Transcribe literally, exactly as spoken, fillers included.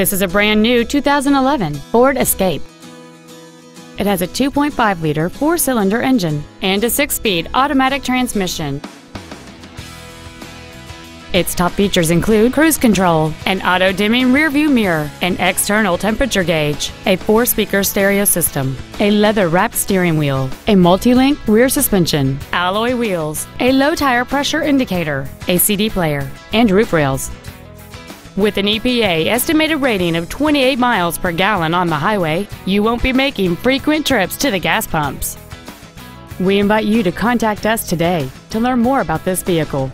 This is a brand new two thousand eleven Ford Escape. It has a two point five liter four-cylinder engine and a six-speed automatic transmission. Its top features include cruise control, an auto-dimming rearview mirror, an external temperature gauge, a four-speaker stereo system, a leather-wrapped steering wheel, a multi-link rear suspension, alloy wheels, a low tire pressure indicator, a C D player, and roof rails. With an E P A estimated rating of twenty-eight miles per gallon on the highway, you won't be making frequent trips to the gas pumps. We invite you to contact us today to learn more about this vehicle.